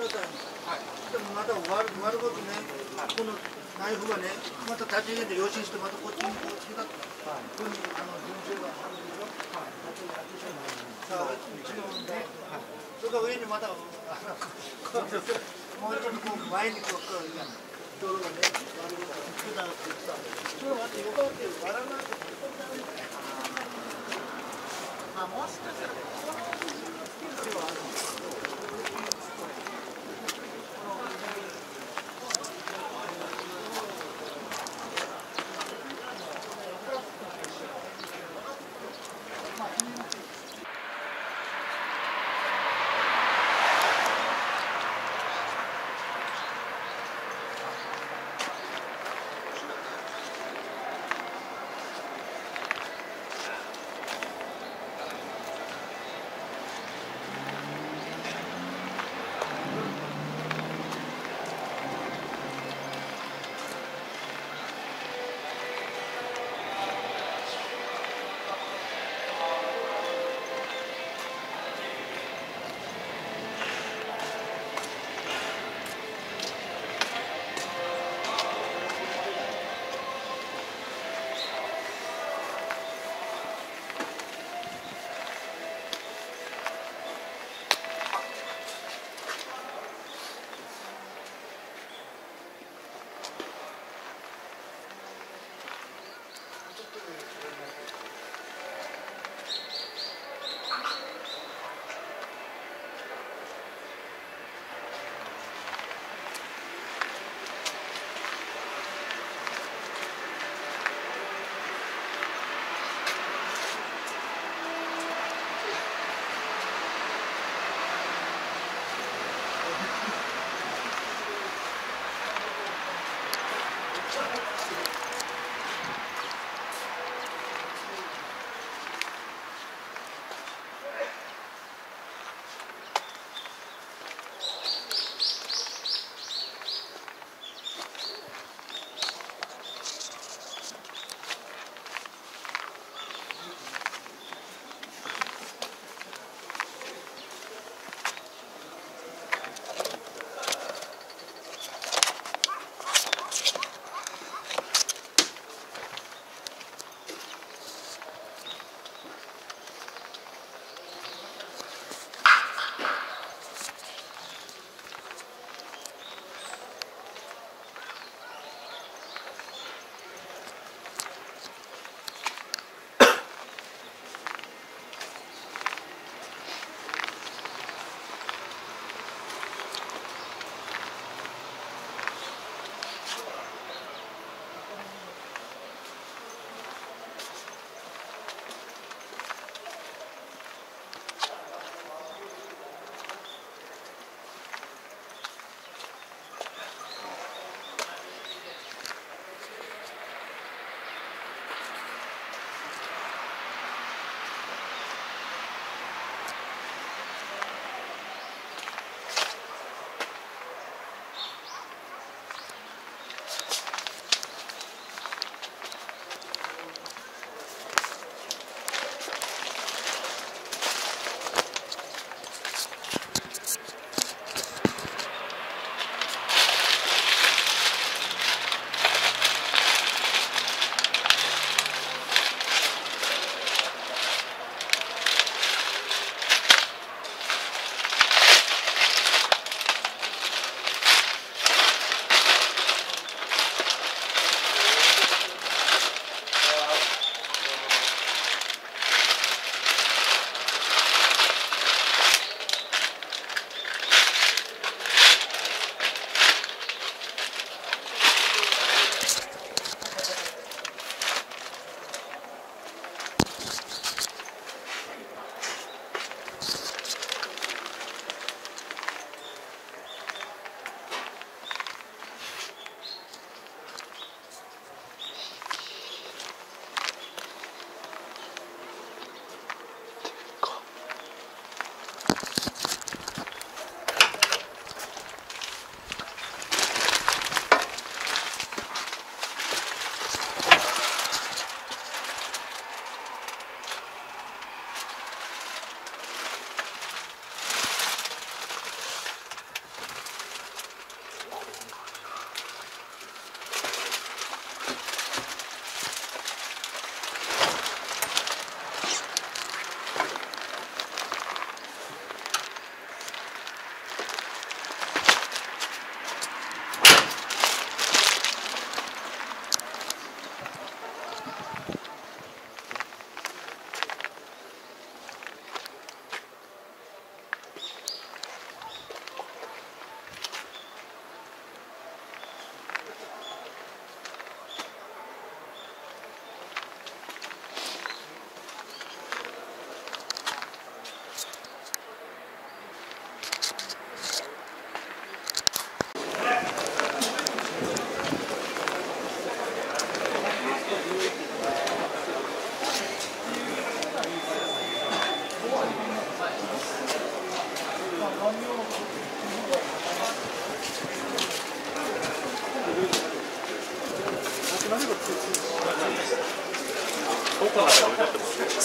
ただ、でもまた丸ごとね、このナイフがね、また立ち入れて養子して、またこっちにこうつけたって、こういう順調があるでしょ。さあ、それから上にまた、もうちょっとこう前にこう、泥がね、丸ごとつけたって言ってた。それはまた横って割らないとここになるんだよ。まあ、もしかしたらこの筋のつける手はあるんですけど。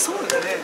そうですね。